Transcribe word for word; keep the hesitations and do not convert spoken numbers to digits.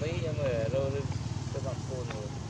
Mấy nhưng mà rồi tôi bật phone rồi.